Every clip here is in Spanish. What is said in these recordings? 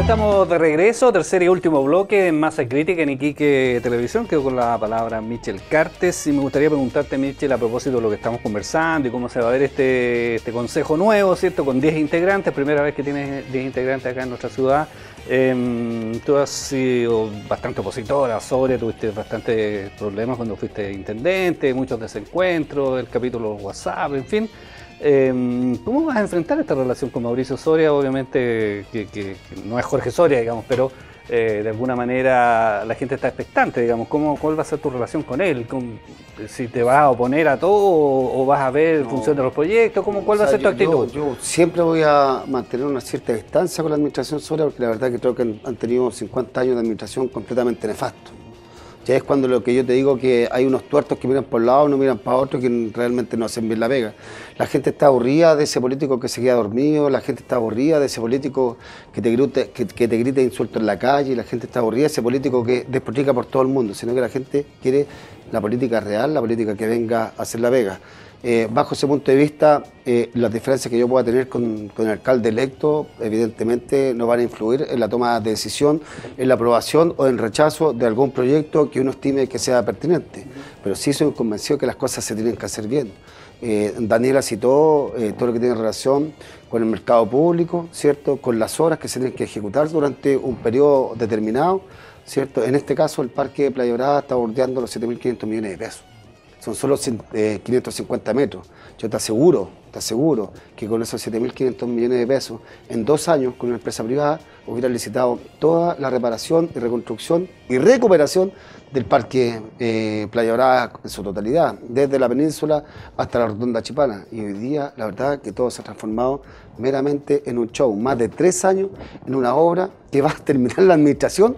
Ya estamos de regreso, tercer y último bloque en Masa Crítica en Iquique Televisión. Quedo con la palabra Mitchel Cartes y me gustaría preguntarte, Mitchel, a propósito de lo que estamos conversando y cómo se va a ver este consejo nuevo, ¿cierto? Con 10 integrantes, primera vez que tienes 10 integrantes acá en nuestra ciudad. Tú has sido bastante opositora, sobre, tuviste bastantes problemas cuando fuiste intendente, muchos desencuentros, el capítulo WhatsApp, en fin. ¿Cómo vas a enfrentar esta relación con Mauricio Soria? Obviamente que no es Jorge Soria, digamos, pero de alguna manera la gente está expectante, digamos. ¿Cuál va a ser tu relación con él? ¿Si te vas a oponer a todo o vas a ver en función de los proyectos? ¿Cuál va a ser tu actitud? Yo siempre voy a mantener una cierta distancia con la administración Soria, porque la verdad es que creo que han tenido 50 años de administración completamente nefasto. Ya es cuando lo que yo te digo, que hay unos tuertos que miran por un lado, no miran para otro, que realmente no hacen bien la pega. La gente está aburrida de ese político que se queda dormido, la gente está aburrida de ese político que te grita insultos en la calle, la gente está aburrida de ese político que despotrica por todo el mundo, sino que la gente quiere la política real, la política que venga a hacer la pega. Bajo ese punto de vista, las diferencias que yo pueda tener con el alcalde electo evidentemente no van a influir en la toma de decisión, en la aprobación o en el rechazo de algún proyecto que uno estime que sea pertinente, pero sí soy convencido que las cosas se tienen que hacer bien. Daniela citó todo lo que tiene relación con el mercado público, ¿cierto? Con las obras que se tienen que ejecutar durante un periodo determinado, ¿cierto? En este caso el parque de Playa Brava está bordeando los 7.500 millones de pesos. Son solo 550 metros. Yo te aseguro que con esos 7.500 millones de pesos, en 2 años, con una empresa privada, hubiera licitado toda la reparación y reconstrucción y recuperación del parque Playa Brava en su totalidad, desde la península hasta la rotonda Chipana. Y hoy día, la verdad, que todo se ha transformado meramente en un show. Más de 3 años en una obra que va a terminar la administración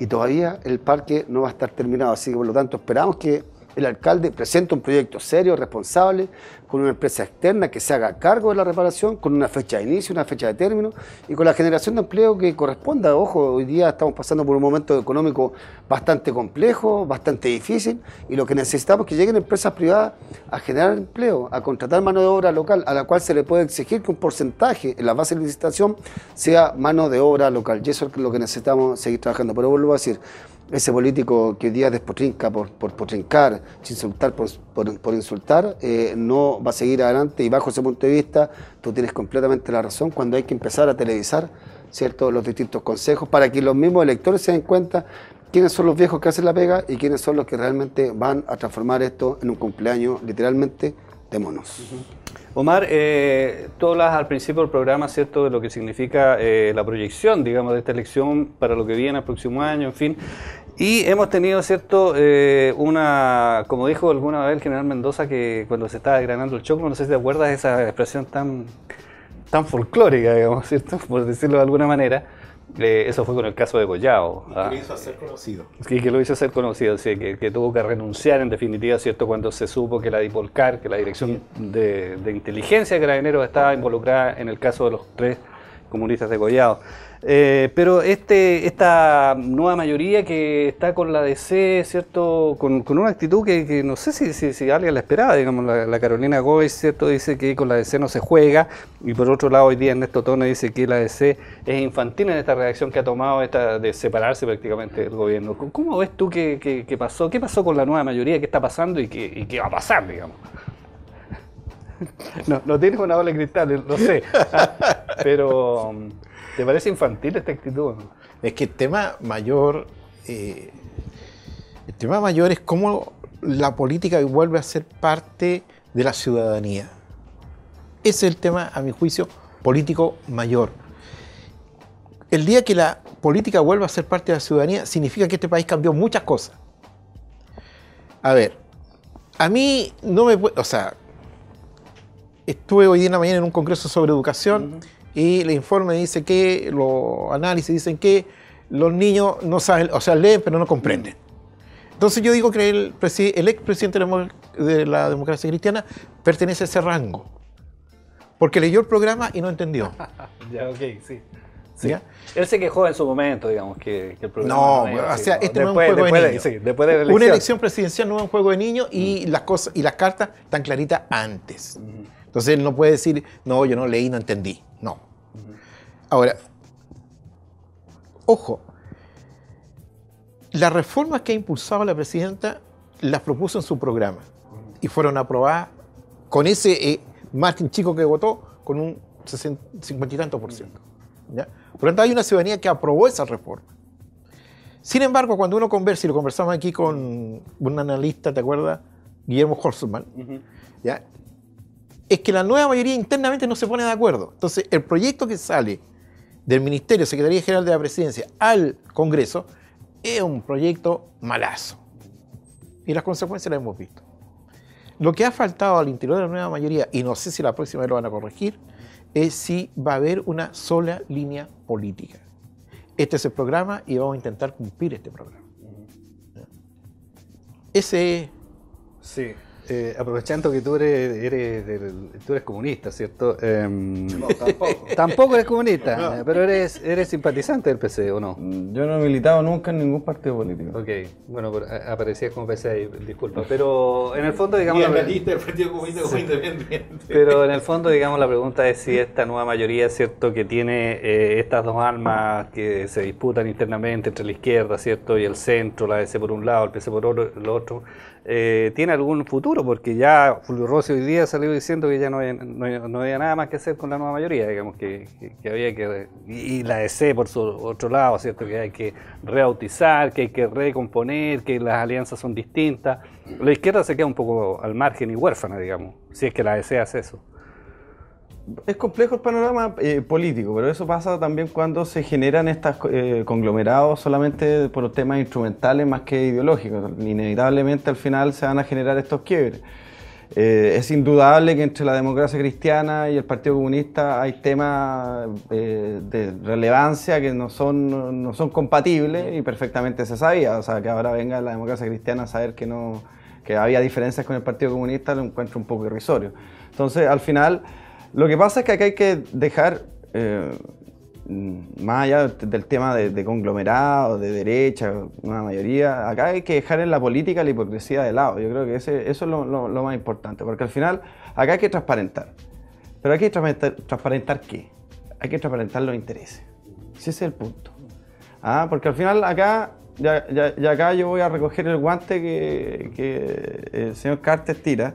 y todavía el parque no va a estar terminado. Así que, por lo tanto, esperamos que el alcalde presenta un proyecto serio, responsable, con una empresa externa que se haga cargo de la reparación, con una fecha de inicio, una fecha de término y con la generación de empleo que corresponda. Ojo, hoy día estamos pasando por un momento económico bastante complejo, bastante difícil, y lo que necesitamos es que lleguen empresas privadas a generar empleo, a contratar mano de obra local, a la cual se le puede exigir que un porcentaje en la base de licitación sea mano de obra local. Y eso es lo que necesitamos seguir trabajando. Pero vuelvo a decir, ese político que hoy día despotrinca por trincar, insultar por insultar, no va a seguir adelante. Y bajo ese punto de vista, tú tienes completamente la razón cuando hay que empezar a televisar, ¿cierto?, los distintos consejos para que los mismos electores se den cuenta quiénes son los viejos que hacen la pega y quiénes son los que realmente van a transformar esto en un cumpleaños literalmente de monos. Omar, tú hablas al principio del programa, ¿cierto?, de lo que significa la proyección, digamos, de esta elección para lo que viene el próximo año, en fin. Y hemos tenido, ¿cierto?, como dijo alguna vez el general Mendoza, que cuando se estaba desgranando el choclo, no sé si te acuerdas de esa expresión tan folclórica, digamos, ¿cierto?, por decirlo de alguna manera. Eso fue con el caso de Collao. Que lo hizo hacer conocido. Sí, que lo hizo hacer conocido, sí, que tuvo que renunciar en definitiva, ¿cierto?, cuando se supo que la Dipolcar, que la Dirección de Inteligencia de Carabineros estaba involucrada en el caso de los 3 comunistas de Collao. Pero esta nueva mayoría que está con la DC, ¿cierto?, con una actitud que no sé si alguien la esperaba, digamos, la Carolina Gómez, ¿cierto?, dice que con la DC no se juega, y por otro lado hoy día Ernesto Tone dice que la DC es infantil en esta reacción que ha tomado de separarse prácticamente del gobierno. ¿Cómo ves tú que pasó? ¿Qué pasó con la nueva mayoría? ¿Qué está pasando y qué va a pasar, digamos? No tienes una bola de cristal, no sé, pero ¿te parece infantil esta actitud? Es que el tema mayor es cómo la política vuelve a ser parte de la ciudadanía. Ese es el tema, a mi juicio, político mayor. El día que la política vuelva a ser parte de la ciudadanía significa que este país cambió muchas cosas. A ver, a mí no me puede... O sea, estuve hoy día en la mañana en un congreso sobre educación. Y el informe dice que, los análisis dicen que los niños no saben, o sea, leen pero no comprenden. Entonces yo digo que el expresidente de la democracia cristiana pertenece a ese rango, porque leyó el programa y no entendió. Ya, ok, sí. Sí. ¿Ya? Él se quejó en su momento, digamos, que el programa... No, o sea, este no es un juego de niños. Una elección presidencial no es un juego de niños y las cosas y las cartas tan claritas antes. Entonces él no puede decir, no, yo no leí, no entendí. No. Ahora, Ojo, las reformas que ha impulsado la presidenta las propuso en su programa y fueron aprobadas con ese Martín chico que votó con un 50 y tantos %. ¿Ya? Por lo tanto, hay una ciudadanía que aprobó esa reforma. Sin embargo, cuando uno conversa, y lo conversamos aquí con un analista, ¿te acuerdas? Guillermo Holzmann, ¿ya? Es que la nueva mayoría internamente no se pone de acuerdo. Entonces, el proyecto que sale del Ministerio, Secretaría General de la Presidencia, al Congreso, es un proyecto malazo. Y las consecuencias las hemos visto. Lo que ha faltado al interior de la nueva mayoría, y no sé si la próxima vez lo van a corregir, es si va a haber una sola línea política. Este es el programa y vamos a intentar cumplir este programa. Ese... Sí. Aprovechando que tú eres comunista, ¿cierto? No, tampoco. Tampoco eres comunista, no. Pero eres simpatizante del PC, ¿o no? Yo no he militado nunca en ningún partido político. Ok, bueno, aparecías como PC ahí, disculpa. Pero en el fondo, digamos... Y en la lista del Partido Comunista como independiente. Pero en el fondo, digamos, la pregunta es si esta nueva mayoría, ¿cierto? Que tiene estas dos armas que se disputan internamente entre la izquierda, ¿cierto? Y el centro, la DC por un lado, el PC por otro, lo otro... ¿tiene algún futuro? Porque ya Fulvio Rossi hoy día salió diciendo que ya no había nada más que hacer con la nueva mayoría, digamos, que había que... Y la DC por su otro lado, ¿cierto? Que hay que reautizar, que hay que recomponer, que las alianzas son distintas. La izquierda se queda un poco al margen y huérfana, digamos, si es que la DC hace eso. Es complejo el panorama político, pero eso pasa también cuando se generan estos conglomerados solamente por temas instrumentales más que ideológicos. Inevitablemente al final se van a generar estos quiebres. Es indudable que entre la democracia cristiana y el Partido Comunista hay temas de relevancia que no son compatibles y perfectamente se sabía. O sea, que ahora venga la democracia cristiana a saber que, que había diferencias con el Partido Comunista, lo encuentro un poco irrisorio. Entonces, al final... Lo que pasa es que acá hay que dejar, más allá del tema de conglomerados, de derecha, una mayoría, acá hay que dejar en la política la hipocresía de lado. Yo creo que eso es lo más importante, porque al final acá hay que transparentar. Pero hay que transparentar ¿qué? Hay que transparentar los intereses. Ese es el punto. Ah, porque al final acá, ya acá yo voy a recoger el guante que el señor Cartes tira,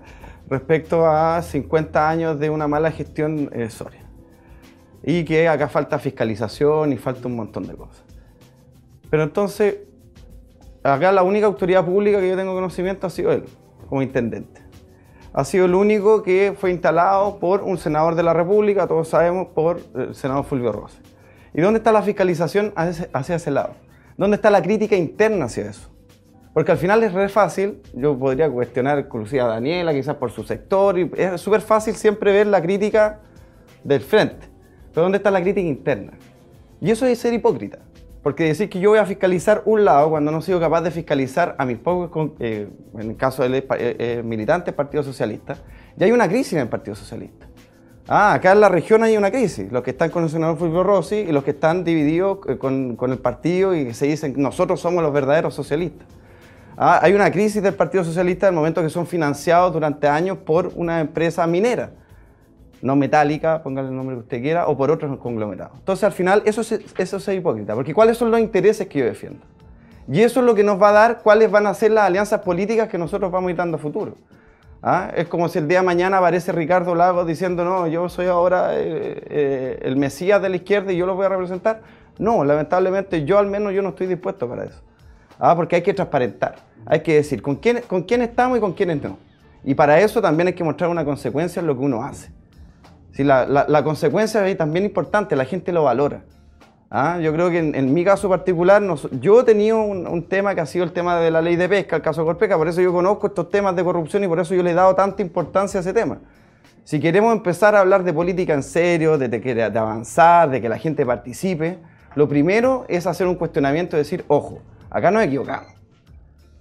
respecto a 50 años de una mala gestión Soria. Y que acá falta fiscalización y falta un montón de cosas. Pero entonces, acá la única autoridad pública que yo tengo conocimiento ha sido él, como intendente. Ha sido el único que fue instalado por un senador de la República, todos sabemos, por el senador Fulvio Rossi. ¿Y dónde está la fiscalización hacia ese lado? ¿Dónde está la crítica interna hacia eso? Porque al final es re fácil, yo podría cuestionar inclusive a Daniela, quizás por su sector, y es súper fácil siempre ver la crítica del frente. Pero ¿dónde está la crítica interna? Y eso es ser hipócrita. Porque decir que yo voy a fiscalizar un lado cuando no he sido capaz de fiscalizar a mis pocos, en el caso del militante del Partido Socialista, ya hay una crisis en el Partido Socialista. Ah, acá en la región hay una crisis. Los que están con el senador Fulvio Rossi y los que están divididos con el partido y que se dicen nosotros somos los verdaderos socialistas. Ah, hay una crisis del Partido Socialista en el momento que son financiados durante años por una empresa minera, no metálica, póngale el nombre que usted quiera, o por otros conglomerados. Entonces, al final, eso es hipócrita, porque ¿cuáles son los intereses que yo defiendo? Y eso es lo que nos va a dar cuáles van a ser las alianzas políticas que nosotros vamos a ir dando a futuro. ¿Ah? Es como si el día de mañana aparece Ricardo Lago diciendo, no, yo soy ahora el mesías de la izquierda y yo lo voy a representar. No, lamentablemente, yo al menos yo no estoy dispuesto para eso. Ah, porque hay que transparentar, hay que decir con quién estamos y con quiénes no. Y para eso también hay que mostrar una consecuencia en lo que uno hace. Si la consecuencia es también importante, la gente lo valora. Ah, yo creo que en mi caso particular, yo he tenido un tema que ha sido el tema de la ley de pesca, el caso Golpeca, por eso yo conozco estos temas de corrupción y por eso yo le he dado tanta importancia a ese tema. Si queremos empezar a hablar de política en serio, de avanzar, de que la gente participe, lo primero es hacer un cuestionamiento y decir, ojo, acá nos equivocamos.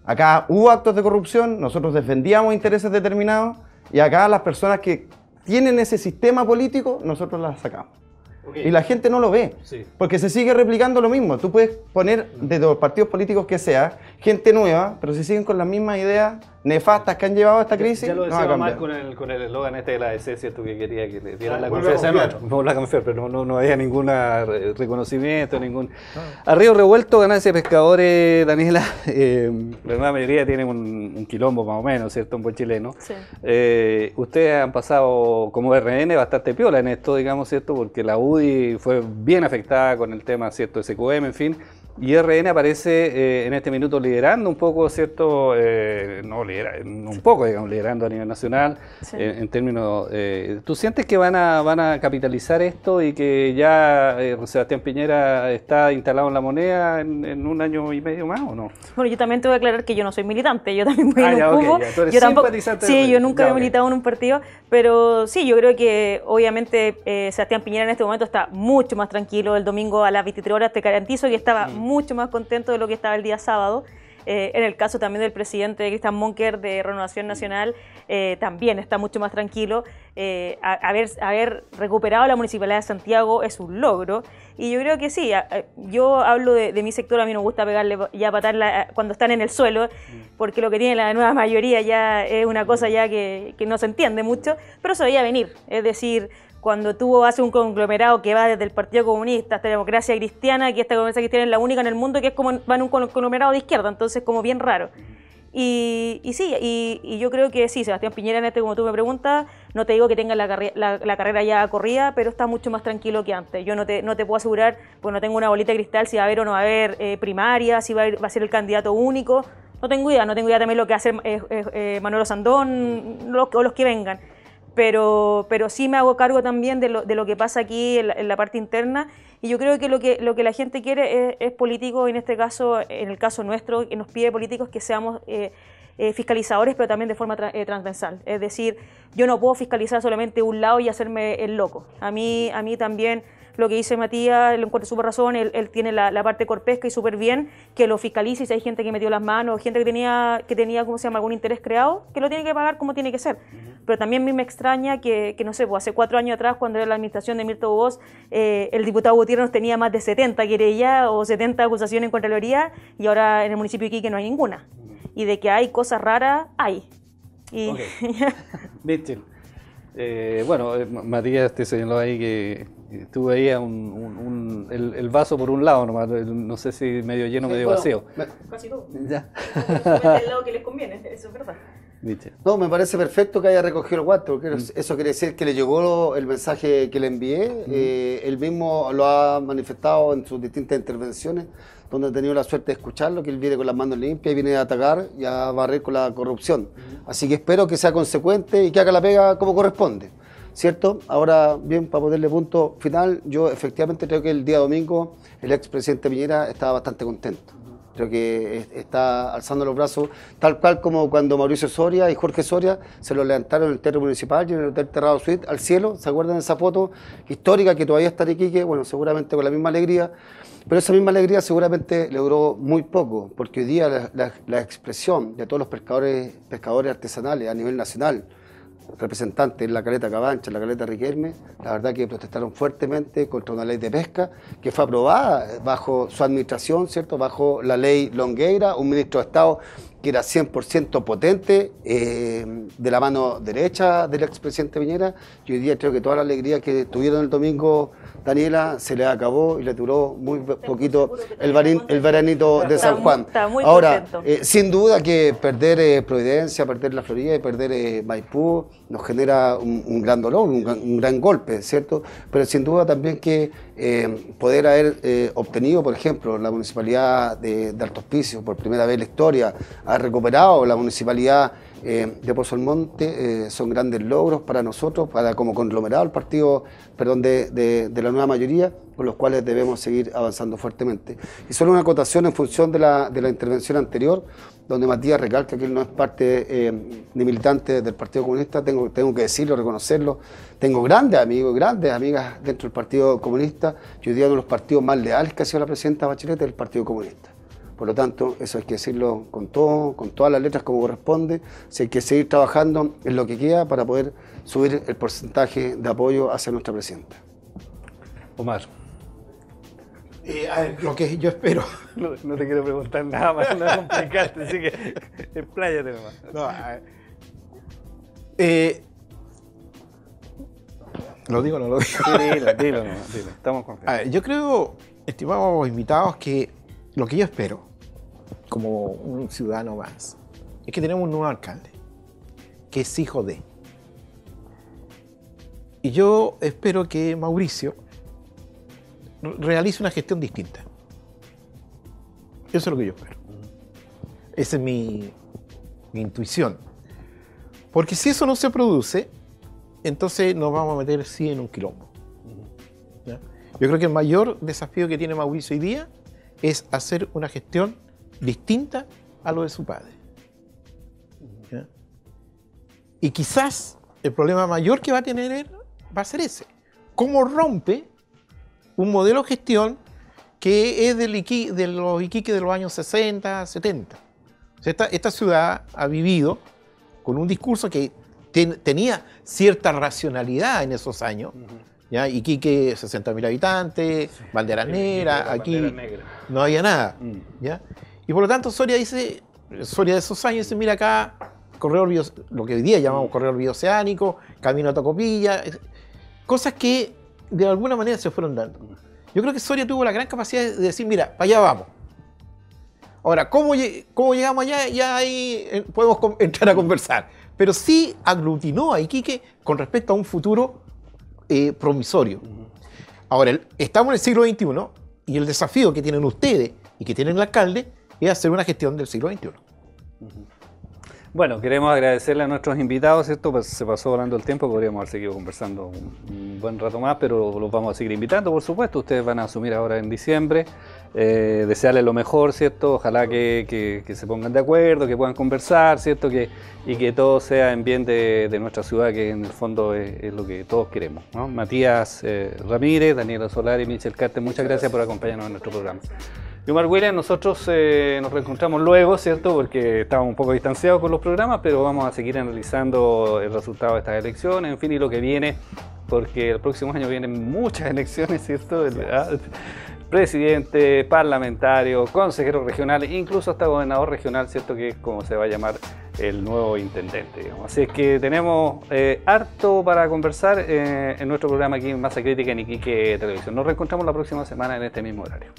Acá hubo actos de corrupción, nosotros defendíamos intereses determinados y acá las personas que tienen ese sistema político, nosotros las sacamos. Okay. Y la gente no lo ve, sí. Porque se sigue replicando lo mismo. Tú puedes poner de los partidos políticos que sea, gente nueva, pero si siguen con las mismas ideas, nefastas que han llevado a esta crisis. Ya lo decía Omar con el eslogan este de la DC, ¿cierto? Que quería que le dieran la confianza. No la confianza, pero no había ningún reconocimiento, ningún... A río revuelto, ganancia de pescadores, Daniela. La nueva mayoría tiene un quilombo más o menos, ¿cierto? Un buen chileno. Sí. Ustedes han pasado como RN bastante piola en esto, digamos, ¿cierto? Porque la UDI fue bien afectada con el tema, ¿cierto? SQM, en fin. Y RN aparece en este minuto liderando un poco, ¿cierto? Liderando a nivel nacional, sí. En términos... ¿Tú sientes que van a capitalizar esto y que ya Sebastián Piñera está instalado en la moneda en un año y medio más o no? Bueno, yo también te voy a aclarar que yo no soy militante, yo también voy en un cubo. Yo tampoco, sí, yo nunca he militado en un partido, pero sí, yo creo que obviamente Sebastián Piñera en este momento está mucho más tranquilo. El domingo a las 23 horas te garantizo que estaba... Mm. Mucho más contento de lo que estaba el día sábado. En el caso también del presidente Cristian Monker de Renovación Nacional, también está mucho más tranquilo. Haber recuperado la Municipalidad de Santiago es un logro. Y yo creo que sí, yo hablo de mi sector, a mí no me gusta pegarle ya patarla cuando están en el suelo, porque lo que tiene la nueva mayoría ya es una cosa ya que no se entiende mucho, pero se veía venir, es decir... Cuando tú haces un conglomerado que va desde el Partido Comunista hasta la Democracia Cristiana, que esta Democracia Cristiana es la única en el mundo que es como va en un conglomerado de izquierda, entonces como bien raro. Y yo creo que sí, Sebastián Piñera en este, como tú me preguntas, no te digo que tenga la carrera ya corrida, pero está mucho más tranquilo que antes. Yo no te puedo asegurar, pues no tengo una bolita de cristal, si va a haber o no va a haber primaria, si va a ser el candidato único. No tengo idea también lo que va a hacer Manuel Osandón o los que vengan. Pero sí me hago cargo también de lo que pasa aquí en la parte interna, y yo creo que lo que la gente quiere es políticos, en este caso, en el caso nuestro, que nos pide políticos que seamos fiscalizadores, pero también de forma transversal. Es decir, yo no puedo fiscalizar solamente un lado y hacerme el loco. A mí también... Lo que dice Matías, lo encuentro súper razón, él tiene la parte corpesca y súper bien, que lo fiscalice, y si hay gente que metió las manos, gente que tenía algún interés creado, que lo tiene que pagar como tiene que ser. Pero también a mí me extraña que no sé, pues hace 4 años atrás, cuando era la administración de Mirto Bogos, el diputado Gutiérrez tenía más de 70 querellas o 70 acusaciones en Contraloría, y ahora en el municipio de Iquique no hay ninguna. Y de que hay cosas raras, hay. Y, okay. Mitchell. Bueno, Matías te señaló ahí que tú veías el vaso por un lado nomás, no sé si medio lleno, sí, medio vacío. Casi todo. Ya. El lado que les conviene, eso es verdad. ¿Viste? No, me parece perfecto que haya recogido el guante, porque eso quiere decir que le llegó el mensaje que le envié. Él mismo lo ha manifestado en sus distintas intervenciones, donde he tenido la suerte de escucharlo, que él viene con las manos limpias y viene a atacar y a barrer con la corrupción. Así que espero que sea consecuente y que haga la pega como corresponde, ¿cierto? Ahora, bien, para ponerle punto final, yo efectivamente creo que el día domingo el expresidente Piñera estaba bastante contento. Creo que está alzando los brazos, tal cual como cuando Mauricio Soria y Jorge Soria se lo levantaron en el Teatro Municipal y en el Hotel Terrado Suite al cielo. ¿Se acuerdan de esa foto histórica que todavía está en Iquique? Bueno, seguramente con la misma alegría, pero esa misma alegría seguramente le duró muy poco, porque hoy día la expresión de todos los pescadores artesanales a nivel nacional, representantes en la Caleta Cabancha, en la Caleta Riquelme, la verdad que protestaron fuertemente contra una ley de pesca que fue aprobada bajo su administración, ¿cierto? Bajo la ley Longueira, un ministro de Estado que era 100% potente, de la mano derecha del expresidente Piñera, y hoy día creo que toda la alegría que tuvieron el domingo, Daniela, se le acabó y le duró muy poquito el veranito de San Juan. Ahora, sin duda que perder Providencia, perder La Florida y perder Maipú nos genera un gran dolor, un gran golpe, ¿cierto? Pero sin duda también que poder haber obtenido, por ejemplo, la municipalidad de Alto Hospicio por primera vez en la historia, ha recuperado la municipalidad de Pozo del Monte, son grandes logros para nosotros, como conglomerado el partido, perdón, de la nueva mayoría, con los cuales debemos seguir avanzando fuertemente. Y solo una acotación en función de la intervención anterior, donde Matías recalca que él no es parte ni militante del Partido Comunista. Tengo que decirlo, reconocerlo. Tengo grandes amigos, grandes amigas dentro del Partido Comunista, y hoy día uno de los partidos más leales que ha sido la presidenta Bachelet es el Partido Comunista. Por lo tanto, eso hay que decirlo con todas las letras como corresponde. Si hay que seguir trabajando en lo que queda para poder subir el porcentaje de apoyo hacia nuestra presidenta. Omar. A ver, lo que yo espero. No, no te quiero preguntar nada más, nada complicado, así que expláyate nomás. No, a ver. ¿Lo digo o no lo digo? Sí, dilo nomás, dilo. Estamos confiados. A ver, yo creo, estimados invitados, que lo que yo espero, como un ciudadano más, es que tenemos un nuevo alcalde, que es hijo de. Y yo espero que Mauricio realice una gestión distinta. Eso es lo que yo espero. Esa es mi intuición. Porque si eso no se produce, entonces nos vamos a meter sí en un quilombo. ¿Ya? Yo creo que el mayor desafío que tiene Mauricio hoy día es hacer una gestión distinta a lo de su padre. ¿Ya? Y quizás el problema mayor que va a tener él va a ser ese. ¿Cómo rompe un modelo de gestión que es de los Iquique de los años 60, 70? O sea, esta ciudad ha vivido con un discurso que tenía cierta racionalidad en esos años. ¿Ya? Iquique, 60.000 habitantes, bandera negra, aquí bandera negra. No había nada. ¿Ya? Y por lo tanto Soria de esos años dice, mira acá, corredor lo que hoy día llamamos corredor bioceánico, camino a Tocopilla, cosas que de alguna manera se fueron dando. Yo creo que Soria tuvo la gran capacidad de decir, mira, para allá vamos. Ahora, ¿cómo llegamos allá? Ya ahí podemos entrar a conversar. Pero sí aglutinó a Iquique con respecto a un futuro promisorio. Ahora, estamos en el siglo XXI y el desafío que tienen ustedes y que tienen el alcalde es hacer una gestión del siglo XXI. Bueno, queremos agradecerle a nuestros invitados, esto pues, se pasó volando el tiempo, podríamos haber seguido conversando un buen rato más, pero los vamos a seguir invitando, por supuesto, ustedes van a asumir ahora en diciembre, desearles lo mejor, ¿cierto? Ojalá que se pongan de acuerdo, que puedan conversar, ¿cierto? Y que todo sea en bien de nuestra ciudad, que en el fondo es lo que todos queremos, ¿no? Matías Ramírez, Daniela Solari, Mitchel Cartes, muchas gracias por acompañarnos en nuestro programa. Y Omar Williams, nosotros nos reencontramos luego, ¿cierto? Porque estábamos un poco distanciados con los programas, pero vamos a seguir analizando el resultado de estas elecciones, en fin, y lo que viene, porque el próximo año vienen muchas elecciones, ¿cierto? ¿Verdad? Presidente, parlamentario, consejero regional, incluso hasta gobernador regional, ¿cierto? Que es como se va a llamar el nuevo intendente, digamos. Así es que tenemos harto para conversar en nuestro programa aquí en Masa Crítica en Iquique Televisión. Nos reencontramos la próxima semana en este mismo horario.